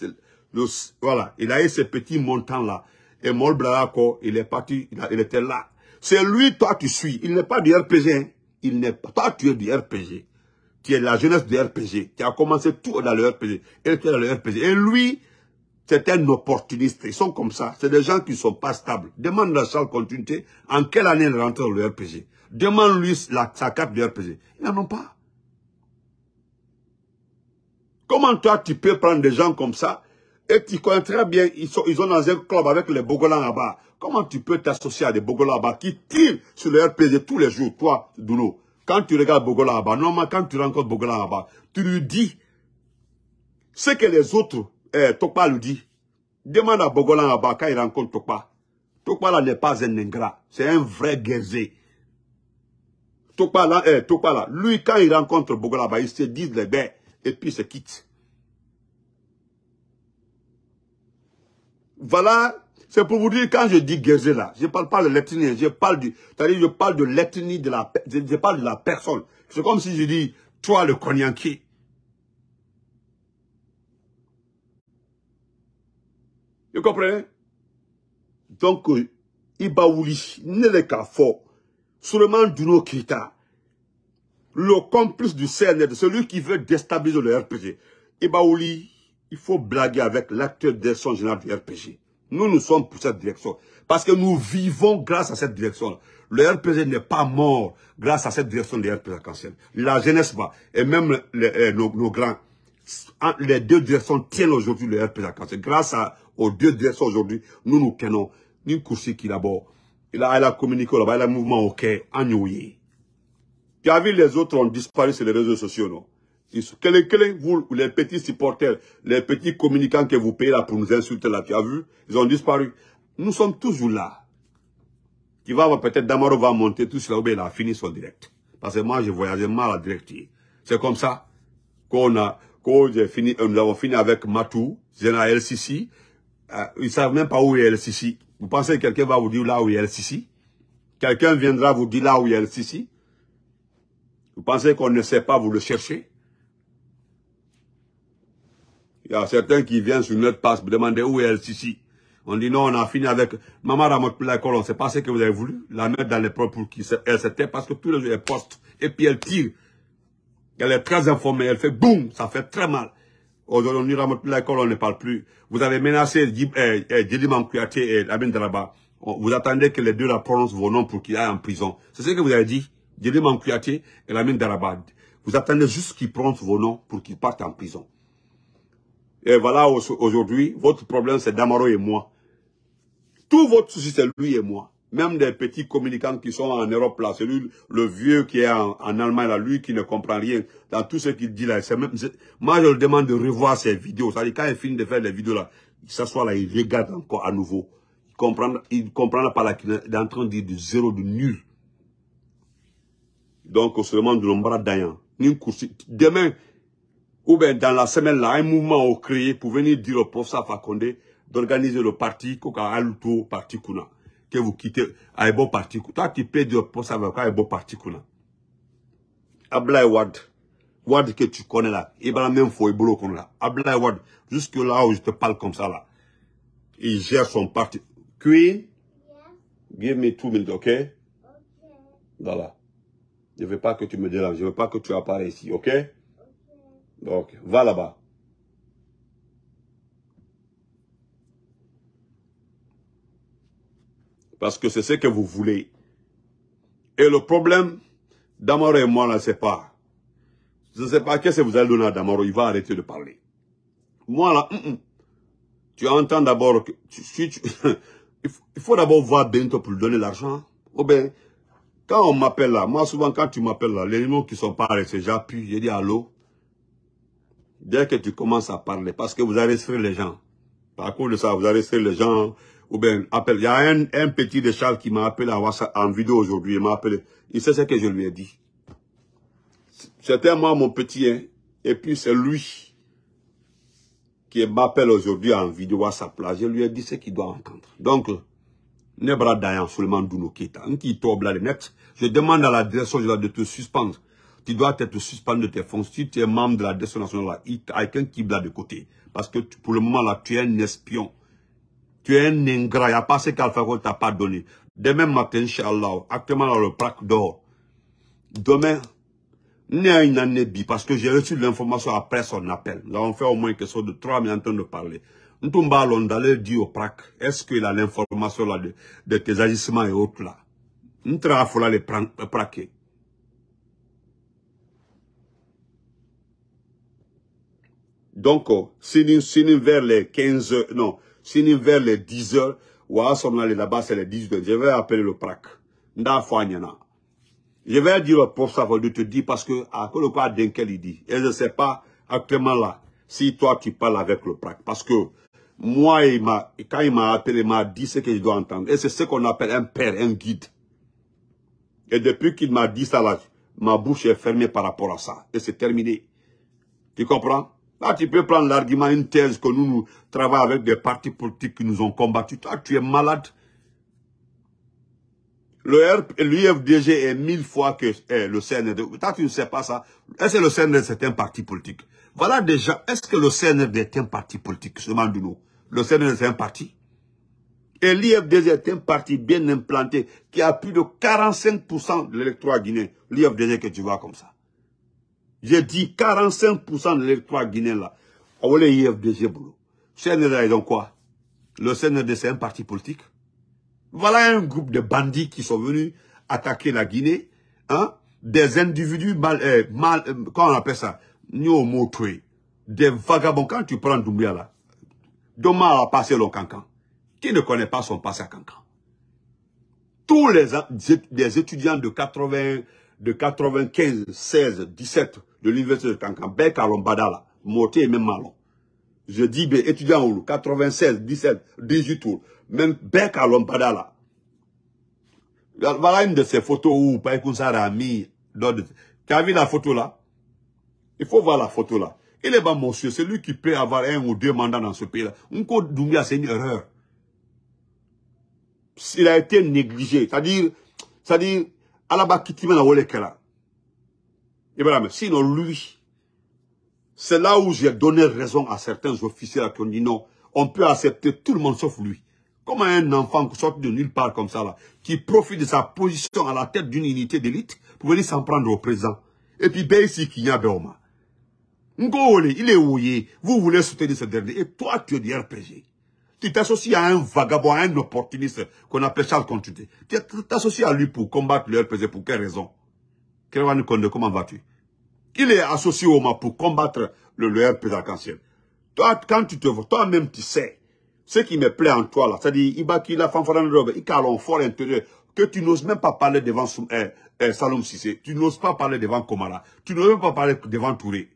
voilà, il a eu ce petit montant-là, et Mo Fasori, il est parti, il, a, il était là. C'est lui, toi, tu suis. Il n'est pas du R P G. Hein. Il n'est pas. Toi, tu es du R P G. Tu es la jeunesse du R P G. Tu as commencé tout dans le R P G. Et tu es dans le R P G. Et lui, c'est un opportuniste. Ils sont comme ça. C'est des gens qui ne sont pas stables. Demande à Charles Continuité en quelle année il rentre dans le R P G. Demande-lui sa carte du R P G. Ils n'en ont pas. Comment toi, tu peux prendre des gens comme ça et tu connais très bien, ils sont, ils sont dans un club avec les Bogolans là-bas. Comment tu peux t'associer à des Bogolans là-bas qui tirent sur le R P G tous les jours, toi, Dounoh? Quand tu regardes Bogolans là-bas, normalement, quand tu rencontres Bogolans là-bas, tu lui dis ce que les autres, eh, Tokpa lui dit. Demande à Bogolans là-bas quand il rencontre Tokpa. Tokpa là n'est pas un ingrat, c'est un vrai guerrier. Tokpa là, eh, Tokpa là, lui, quand il rencontre Bogolans là-bas, il se dit les bains et puis il se quitte. Voilà, c'est pour vous dire, quand je dis Gézé là, je ne parle pas de l'ethnie, je parle du, c'est-à-dire je parle de l'ethnie, de la, je, je parle de la personne. C'est comme si je dis, toi le Konaki. Vous comprenez? Donc, Ibaouli, Neleka Fo, Souleymane Dounoh Keita, le complice du C N R D, celui qui veut déstabiliser le R P G. Ibaouli, il faut blaguer avec l'acteur de son général du R P G. Nous, nous sommes pour cette direction. Parce que nous vivons grâce à cette direction. Le R P G n'est pas mort grâce à cette direction du R P G Arc-en-Ciel. La jeunesse va. Et même les, nos, nos grands. Les deux directions tiennent aujourd'hui le R P G Arc-en-Ciel. Grâce à, aux deux directions aujourd'hui, nous nous tenons. Nous couchons qui d'abord. Il a, il a communiqué là-bas. Il a un mouvement OK. Anouillé. Tu as vu les autres ont disparu sur les réseaux sociaux, non? Quel, quel, vous, les petits supporters, les petits communicants que vous payez là pour nous insulter là, tu as vu, ils ont disparu. Nous sommes toujours là. Qui va avoir peut-être, Damaro va monter tout cela, ou bien il a fini son direct. Parce que moi, je voyageais mal à direct. C'est comme ça qu'on a, qu'on j'ai fini, nous avons fini avec Matou, Zena L C C. Euh, ils ne savent même pas où est L C C. Vous pensez que quelqu'un va vous dire là où est L C C? Quelqu'un viendra vous dire là où est L C C? Vous pensez qu'on ne sait pas, vous le cherchez? Il y a certains qui viennent sur notre passe me demander où est L C C. On dit non, on a fini avec Maman Ramatoula Kolo. C'est pas ce que vous avez voulu. La mettre dans les propres pour qu'elle s'était parce que tous les jours elle poste. Et puis elle tire. Elle est très informée. Elle fait boum. Ça fait très mal. Aujourd'hui, Ramatoula Kolo, on ne parle plus. Vous avez menacé Idi Amin et Amin Daraba. Vous attendez que les deux la prononcent vos noms pour qu'il aille en prison. C'est ce que vous avez dit. Idi Amin et Amin Daraba. Vous attendez juste qu'ils prononcent vos noms pour qu'ils partent en prison. Et voilà, aujourd'hui, votre problème, c'est Damaro et moi. Tout votre souci, c'est lui et moi. Même des petits communicants qui sont en Europe, là, c'est lui, le vieux qui est en, en Allemagne, là, lui, qui ne comprend rien dans tout ce qu'il dit, là. Même, moi, je le demande de revoir ses vidéos. C'est-à-dire, quand il finit de faire les vidéos, là, il s'assoit, là, il regarde encore à nouveau. Il comprend, il comprend pas, là, qu'il est en train de dire du zéro, du nul. Donc, on se demande de l'ombre d'Ayan. Demain, ou bien dans la semaine là, un mouvement au créé pour venir dire au prof Alpha Condé d'organiser le parti Koka Aluto Parti Kuna. Que vous quittez Aibo Parti Kuna. Toi qui peux dire au prof Alpha Aibo Parti Kuna. Abdoulaye Wade. Wade que tu connais là. Et bien même faut Ebolo qu'on là. Abdoulaye Wade. Jusque là où je te parle comme ça là. Il gère son parti. Queen. Yeah. Give me two minutes, ok? Ok. Voilà. Je ne veux pas que tu me déranges. Je ne veux pas que tu apparaisses ici, ok? Donc, va là-bas. Parce que c'est ce que vous voulez. Et le problème, Damaro et moi, là, c'est pas. Je ne sais pas qu'est-ce que vous allez donner à Damaro. Il va arrêter de parler. Moi, là, mm -mm. tu entends d'abord que... Tu, si tu, il faut, faut d'abord voir Bénito pour lui donner l'argent. Ou bien, quand on m'appelle là, moi, souvent, quand tu m'appelles là, les numéros qui sont pas arrêtés, j'appuie, je dis allô. Dès que tu commences à parler, parce que vous arrêterez les gens. Par cause de ça, vous arrêterez les gens. Ou bien, appelle. Il y a un, un petit de Charles qui m'a appelé en, en vidéo aujourd'hui. Il m'a appelé. Il sait ce que je lui ai dit. C'était moi, mon petit, hein. Et puis c'est lui qui m'appelle aujourd'hui en vidéo WhatsApp. Là. Je lui ai dit ce qu'il doit entendre. Donc, ne bradaillant seulement Dounoh Keita. Je demande à la direction de te suspendre. Tu dois être suspendu de tes fonctions. Si tu es membre de la direction nationale, il y a quelqu'un qui blâme de côté. Parce que tu, pour le moment, là, tu es un espion. Tu es un ingrat. Il n'y a pas ce qu'Alpha Condé t'a pas donné. Demain matin, Inch'Allah, actuellement dans le plaque d'or. Demain, n'est une année bi, parce que j'ai reçu l'information après son appel. Nous avons fait au moins une question de trois minutes en train de parler. Nous tombons à l'onde d'aller dire au plaque, est-ce qu'il a l'information là de, de tes agissements et autres là? Nous travaillons à les plaquer. Donc, si nous vers les quinze heures, non, si nous vers les dix heures, ou à son aller là-bas, c'est les dix-huit heures, je vais appeler le prac. Je vais dire au prof Savoie de te dire, parce que, à quoi le pas d'un quel il dit, et je ne sais pas, actuellement là, si toi tu parles avec le prac, parce que, moi, il m'a, quand il m'a appelé, il m'a dit ce que je dois entendre, et c'est ce qu'on appelle un père, un guide. Et depuis qu'il m'a dit ça là, ma bouche est fermée par rapport à ça, et c'est terminé. Tu comprends? Là, tu peux prendre l'argument, une thèse que nous, nous travaillons avec des partis politiques qui nous ont combattus. Toi, tu es malade. L'U F D G est mille fois que eh, le C N R D. Toi, tu ne sais pas ça. Est-ce que le C N R D, c'est un parti politique? Voilà déjà, est-ce que le C N R D est un parti politique? Je demande nous. Le C N R D, c'est un parti. Et l'U F D G est un parti bien implanté qui a plus de quarante-cinq pour cent de l'électorat guinéen. L'U F D G que tu vois comme ça. J'ai dit quarante-cinq pour cent de l'électorat guinéen là. On voulait I F D G boulot. C N R D, donc quoi? Le C N R D, c'est un parti politique. Voilà un groupe de bandits qui sont venus attaquer la Guinée. Hein? Des individus mal, euh, mal euh, comment on appelle ça? Des vagabonds. Quand tu prends Doumbouya là, Doma a passé le Cancan. Qui ne connaît pas son passé à Cancan? Tous les, les étudiants de quatre-vingts, de quatre-vingt-quinze, seize, dix-sept de l'université de Kankan, Bek à Lombada, Moté et même Malon. Je dis, ben, étudiant ou quatre-vingt-seize, dix-sept, dix-huit ou même Bek à Lombada là. Voilà une de ces photos où Paikounsara a mis. Tu as vu la photo là? Il faut voir la photo là. Il est bon, monsieur, c'est lui qui peut avoir un ou deux mandats dans ce pays là. Nko Doumbouya, c'est une erreur. Il a été négligé. C'est-à-dire, c'est-à-dire, Alaba Kitima na Wolekela. Et bien, sinon, lui, c'est là où j'ai donné raison à certains officiers qui ont dit non, on peut accepter tout le monde sauf lui. Comment un enfant qui sort de nulle part comme ça, là, qui profite de sa position à la tête d'une unité d'élite pour venir s'en prendre au président. Et puis, ben ici, qu'il y a Béoma. Ngole, il est ouillé. Vous voulez soutenir ce dernier. Et toi, tu es du R P G. Tu t'associes à un vagabond, à un opportuniste qu'on appelle Charles Continuité. Tu t'associes à lui pour combattre le R P Z. Pour quelle raison? Kéwan Konde, comment vas-tu? Il est associé au M A pour combattre le, le R P Z Arc-en-Ciel. Toi, quand tu te vois, toi-même, tu sais. Ce qui me plaît en toi, là, c'est-à-dire, Ibaki, la fanfaran robe, il calon fort intérieur, que tu n'oses même pas parler devant eh, eh, Salom Sissé. Tu n'oses pas parler devant Kamala. Tu n'oses même pas parler devant Touré.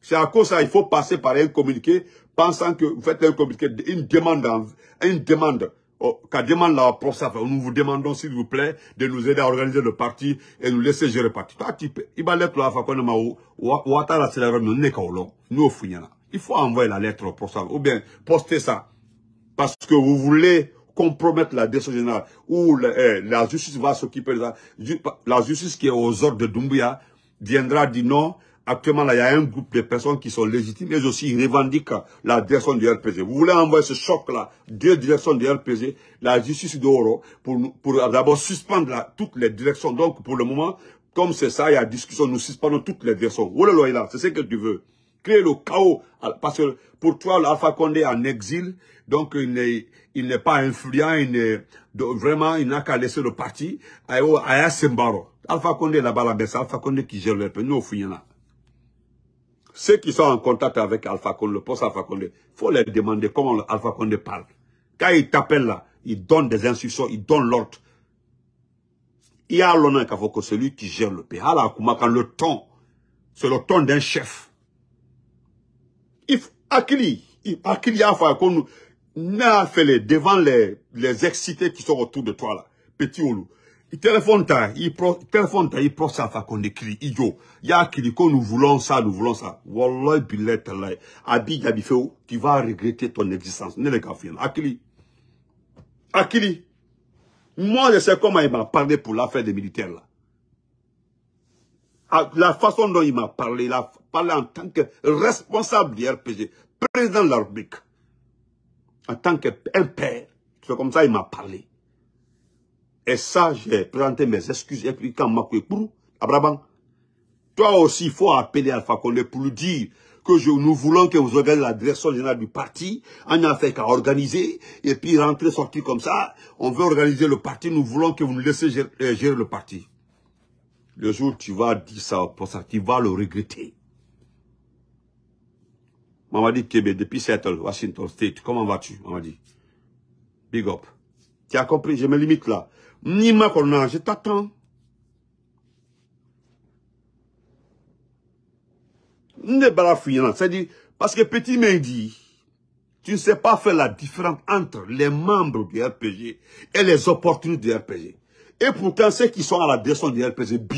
C'est à cause de ça, il faut passer par un communiqué, pensant que vous faites un communiqué, une demande, une demande, oh, qu'à demande la prof, nous vous demandons, s'il vous plaît, de nous aider à organiser le parti et nous laisser gérer le parti. Il va l'être là, il faut envoyer la lettre au prof, ou bien poster ça, parce que vous voulez compromettre la décision générale, ou la, eh, la justice va s'occuper de ça. La justice qui est aux ordres de Doumbouya viendra dire non. Actuellement, là, il y a un groupe de personnes qui sont légitimes, et aussi ils revendiquent la direction du R P Z. Vous voulez envoyer ce choc-là, deux directions du R P Z, la justice d'Oro, pour, pour d'abord suspendre la, toutes les directions. Donc, pour le moment, comme c'est ça, il y a discussion, nous suspendons toutes les directions. Voilà, c'est ce que tu veux. Créer le chaos. Parce que pour toi, l'Alpha Condé est en exil, donc il n'est pas influent, il vraiment, il n'a qu'à laisser le parti. Aya Sembaro. Alpha Condé là-bas, là-bas, c'est Alpha Condé qui gère le R P Z. Nous, on ceux qui sont en contact avec Alpha Condé, le poste Alpha Condé, il faut leur demander comment Alpha Condé parle. Quand il t'appelle là, il donne des instructions, il donne l'ordre. Il y a l'honneur qu'il faut que celui qui gère le pays. Alors, quand le ton, c'est le ton d'un chef. Akili, Akili a fait qu'on n'a fait les devant les, les excités qui sont autour de toi là. Petit Oulou. Il téléphone ta, il pro, téléphone ta, il prend ça, fa qu'on écrit, idiot. Y'a qui dit que nous voulons ça, nous voulons ça. Wallah, billet, là. Abi, Yabifeo, tu vas regretter ton existence. N'est-ce qu'à finir. Akili. Akili. Moi, je sais comment il m'a parlé pour l'affaire des militaires, là. La façon dont il m'a parlé, il a parlé en tant que responsable du R P G, président de la République. En tant qu'un père. C'est comme ça, il m'a parlé. Et ça, j'ai présenté mes excuses. Et puis, quand Makwekuru, Abraham, toi aussi, il faut appeler Alpha Condé pour lui dire que je, nous voulons que vous organisiez la direction générale du parti. On n'a fait qu'à organiser. Et puis, rentrer, sortir comme ça. On veut organiser le parti. Nous voulons que vous nous laissiez gérer, euh, gérer le parti. Le jour où tu vas dire ça, pour ça, tu vas le regretter. Mamadi Kébé, depuis Seattle, Washington State, comment vas-tu, Mamadi? Big up. Tu as compris, je me limite là. Ni ma a, je t'attends. Ne balafouillant, c'est-à-dire, parce que Petit Mendy, tu ne sais pas faire la différence entre les membres du R P G et les opportunités du R P G. Et pourtant, ceux qui sont à la direction du R P G, B,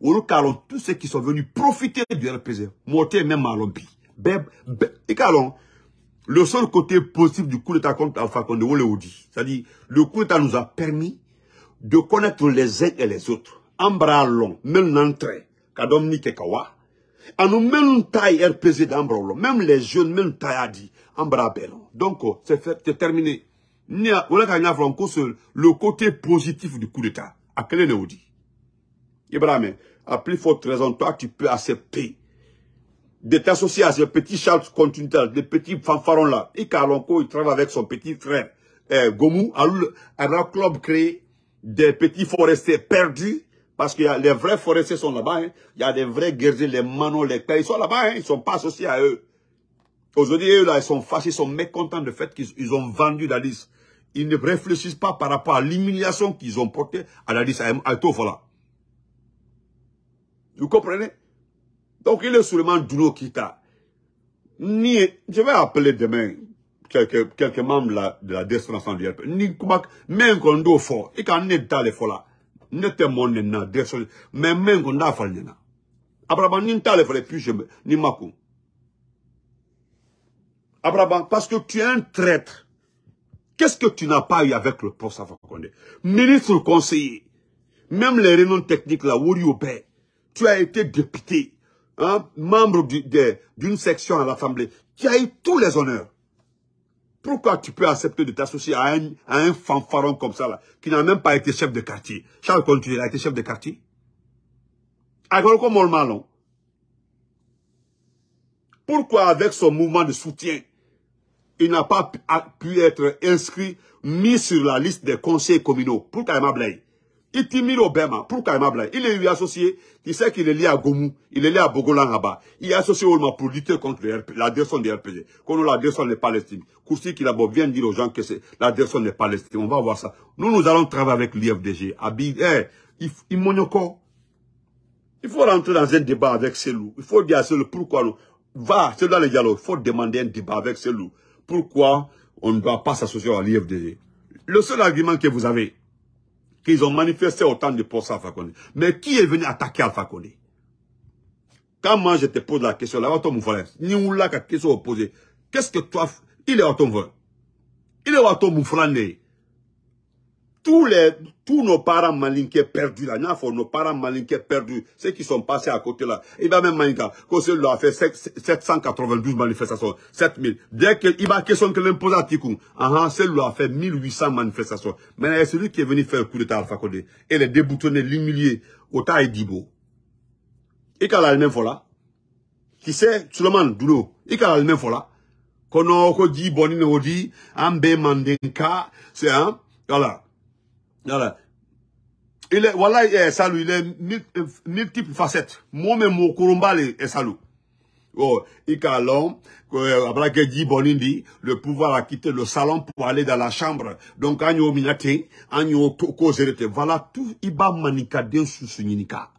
ou le Calon, tous ceux qui sont venus profiter du R P G, monter même à l'O B. Et Calon, le seul côté positif du coup d'État contre Alpha Condé, on le dit. C'est-à-dire, le coup d'État nous a permis de connaître les uns et les autres. En bras long, même l'entrée, Kadomni Kekawa, en nous même taille R P Z d'Ambrolo, même les jeunes, même taille a dit, en bras bellon. Donc, c'est fait, c'est terminé. Le côté positif du coup d'État, à quel est le dit? Ibrahim, à plus forte raison, toi, tu peux accepter de t'associer à ce petit Charles Continuité, le petit fanfaron là. Et Kalonko, il travaille avec son petit frère eh, Gomu, à un club créé des petits forestiers perdus, parce que y a, les vrais forestiers sont là-bas, hein. Il y a des vrais guerriers, les manos, les tailles, ils sont là-bas, hein. Ils ne sont pas associés à eux. Aujourd'hui, eux là, ils sont fâchés, ils sont mécontents du fait qu'ils ont vendu la liste. Ils ne réfléchissent pas par rapport à l'humiliation qu'ils ont portée à la liste, à, à Tofola. Vous comprenez? Donc, il est Souleymane Dounoh Keita. Ni, je vais appeler demain quelques, quelques membres de la destination du R P. Ni, même qu'on doit fort. Et quand on est dans les forts là, ne te monne pas, mais même qu'on a fallu là. Abraham, ni dans les forts, puis je me, ni makou. Abraham, parce que tu es un traître. Qu'est-ce que tu n'as pas eu avec le prof Alpha Condé? Ministre conseiller. Même les réunions techniques là, où tu as été député. Hein, membre d'une du, section à l'Assemblée, qui a eu tous les honneurs. Pourquoi tu peux accepter de t'associer à un, à un fanfaron comme ça, là, qui n'a même pas été chef de quartier? Charles Continuité a été chef de quartier. Pourquoi, avec son mouvement de soutien, il n'a pas pu être inscrit, mis sur la liste des conseils communaux? Pourquoi il m'a blaye? Il timide au Béma. Pourquoi il m'a blague? Il est lui associé. Tu sais qu'il est lié à Gomu. Il est lié à Bogolans là-bas. Il est associé au pour lutter contre la direction des R P G. Quand nous, la direction n'est pas l'estime. Koursi qui là-bas vient dire aux gens que la direction n'est pas l'estime. On va voir ça. Nous, nous allons travailler avec l'I F D G. Habib, eh, il, il m'en encore. Il faut rentrer dans un débat avec ces loups. Il faut dire à ces loups pourquoi nous. Va, c'est dans les dialogues. Il faut demander un débat avec ces loups. Pourquoi on ne doit pas s'associer à l'I F D G? Le seul argument que vous avez, qu'ils ont manifesté autant de pour ça Alpha Condé. Mais qui est venu attaquer Alpha Condé? Quand moi je te pose la question, là, ton frère, ni ou là, question opposée. Qu'est-ce que toi, il est à ton frère? Il est à ton frère. Tous les, tous nos parents malinqués perdus, là, nos parents malinqués perdus, ceux qui sont passés à côté là. Il va même malinquer, quand celui-là a fait sept cent quatre-vingt-douze manifestations, sept mille. Dès qu'il va question que l'impose à Tikou, ah, celui-là a fait mille huit cents manifestations. Maintenant, il y a celui qui est venu faire le coup d'État Alpha Condé, et les déboutonner, l'humilier, au taille d'Ibo. Et qu'à la même fois là, qui sait, Souleymane Dounoh, et qu'à la même fois là, qu'on a dit, Bonine Odi, Ambé Mandenka, c'est un, voilà. Voilà. Il est, voilà, il est salut, il est multiple facettes. Moi-même, mon Kurumba, il est salut. Oh, il y a l'homme, Abraham Bonindi, le pouvoir a quitté le salon pour aller dans la chambre. Donc, on y a minaté, on y a causé. Voilà tout, il y a manika d'un sous-significat.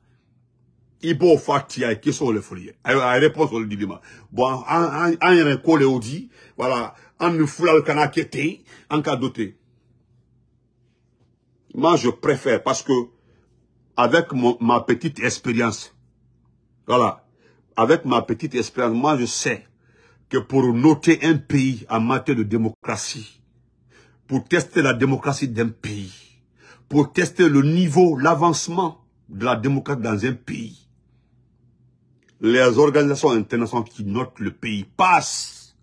Il y a fatia, qui sont les folies. Elle répond au dilemma. Bon, on a un collé au dit, voilà, on nous fout le canaqueté, en cas doté. Moi, je préfère parce que, avec mon, ma petite expérience, voilà, avec ma petite expérience, moi, je sais que pour noter un pays en matière de démocratie, pour tester la démocratie d'un pays, pour tester le niveau, l'avancement de la démocratie dans un pays, les organisations internationales qui notent le pays passent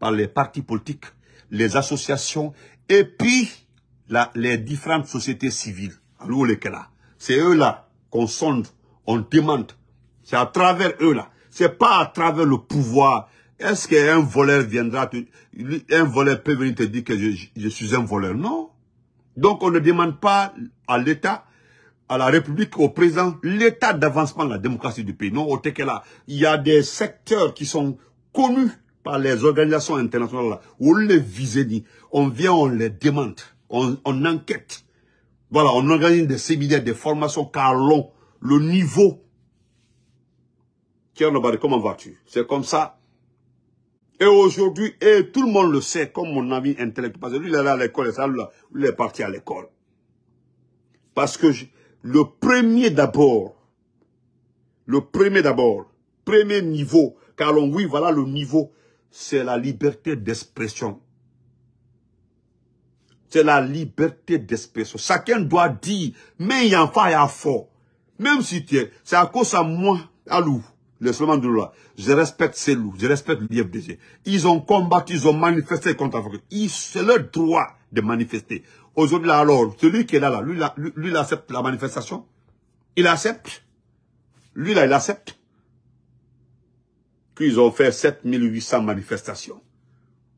par les partis politiques, les associations et puis la, les différentes sociétés civiles. C'est eux-là qu'on sonde, on demande. C'est à travers eux-là. C'est pas à travers le pouvoir. Est-ce qu'un voleur viendra, te, un voleur peut venir te dire que je, je suis un voleur? Non. Donc on ne demande pas à l'État, à la République, au président, l'état d'avancement de la démocratie du pays. Non, au Tekela, il y a des secteurs qui sont connus par les organisations internationales. Là, où on les vise, on vient, on les demande, on, on enquête. Voilà, on organise des séminaires, des formations, car l'on, le niveau. Tiens, comment vas-tu? C'est comme ça. Et aujourd'hui, et tout le monde le sait, comme mon ami intellectuel, parce que lui, il est là à l'école, et ça, lui, il est parti à l'école. Parce que je, le premier d'abord, le premier d'abord, premier niveau, car on, oui, voilà le niveau, c'est la liberté d'expression. C'est la liberté d'expression. Chacun doit dire, mais il y a un faille à fort. Même si tu es, c'est à cause à moi, à l'ou, le Souleymane Dounoh là, je respecte ces loups, je respecte l'I F D G. Ils ont combattu, ils ont manifesté contre eux. C'est leur droit de manifester. Aujourd'hui, là, alors, celui qui est là, là lui, là, lui, il accepte la manifestation. Il accepte. Lui, là, il accepte. Qu'ils ont fait sept mille huit cents manifestations.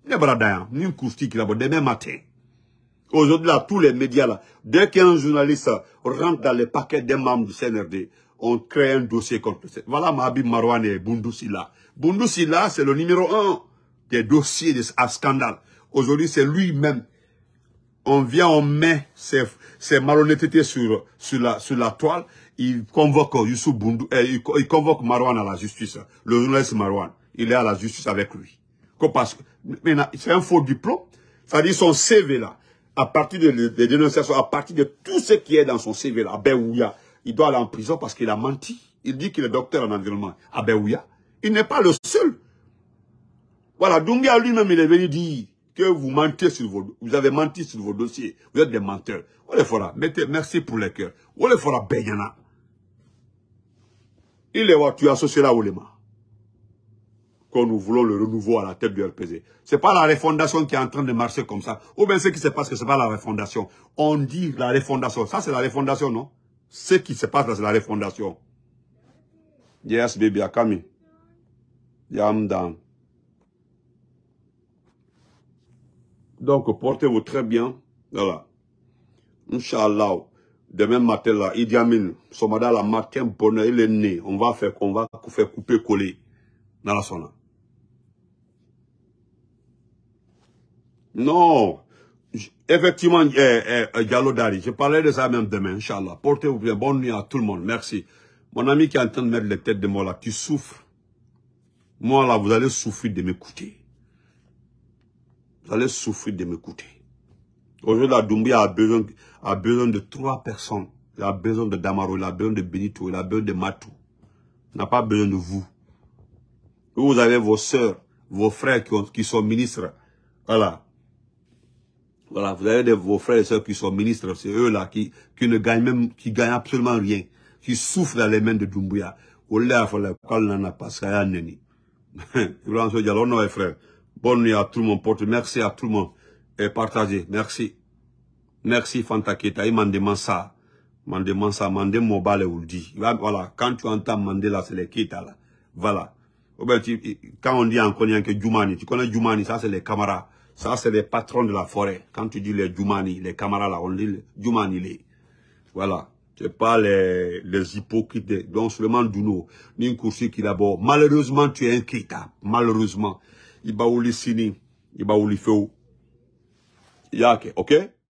Les bradins, ni une coustique là-bas, demain matin. Aujourd'hui, là, tous les médias, là, dès qu'un journaliste rentre dans les paquets des membres du C N R D, on crée un dossier contre ça. Voilà Mahabi Marouane et Bundusila. Bundusila, c'est le numéro un des dossiers à scandale. Aujourd'hui, c'est lui-même. On vient, on met ses, ses malhonnêtetés sur, sur, la, sur la toile. Il convoque Youssou Boundou, eh, il, il convoque Marouane à la justice. Le journaliste Marouane, il est à la justice avec lui. C'est un faux diplôme. C'est-à-dire son C V là, à partir des de, de dénonciations, à partir de tout ce qui est dans son C V là, à Béouya, il doit aller en prison parce qu'il a menti. Il dit qu'il est docteur en environnement à Béouya. Il n'est pas le seul. Voilà, Doumbouya lui-même, il est venu dire que vous mentez sur vos, vous avez menti sur vos dossiers. Vous êtes des menteurs. On les fera. Mettez, merci pour les cœurs. On les fera, Beyana. Il est, tu associes là, Olema. Quand nous voulons le renouveau à la tête du R P Z. C'est pas la refondation qui est en train de marcher comme ça. Ou bien ce qui se passe, que c'est pas la refondation. On dit la refondation. Ça, c'est la refondation, non? Ce qui se passe là, c'est la refondation. Yes, baby, Akami. Yam down. Donc, portez-vous très bien. Voilà. Inch'Allah. Demain matin, là, Idi Amin, Somada, la matin, bonheur, il est né. On va faire, on va faire couper, coller. Dans la sauna. Non. Effectivement, eh, eh, Diallo Dari, je parlais de ça même demain, Inch'Allah. Portez-vous bien. Bonne nuit à tout le monde. Merci. Mon ami qui est en train de mettre les têtes de moi là, tu souffres. Moi là, vous allez souffrir de m'écouter. Vous allez souffrir de m'écouter. Aujourd'hui, la Doumbouya a besoin, a besoin de trois personnes. Il a besoin de Damaro, il a besoin de Bénito, il a besoin de Matou. Il n'a pas besoin de vous. Vous avez vos soeurs, vos frères qui, ont, qui sont ministres. Voilà. Voilà, vous avez de, vos frères et soeurs qui sont ministres. C'est eux-là qui, qui ne gagnent même, qui gagnent absolument rien. Qui souffrent dans les mains de Doumbouya. frère. Bonne nuit à tout le monde, porte. Merci à tout le monde. Et partagez. Merci. Merci, Fanta Keita. Il m'en demande ça. M'en demande ça. M'en demande Mobale ou le dit. Voilà. Quand tu entends Mandela, c'est les Keita, là. Voilà. Quand on dit en connaissant que Djoumani, tu connais Djoumani, ça c'est les Camara. Ça c'est les patrons de la forêt. Quand tu dis les Djoumani, les Camara, là, on dit Djoumani, les. Voilà. C'est pas les, les hypocrites. Donc, seulement Dounoh. Ni Koursi qui d'abord. Malheureusement, tu es un Keita. Malheureusement. Iba ou les sini, iba ou les feux. Yake, ok?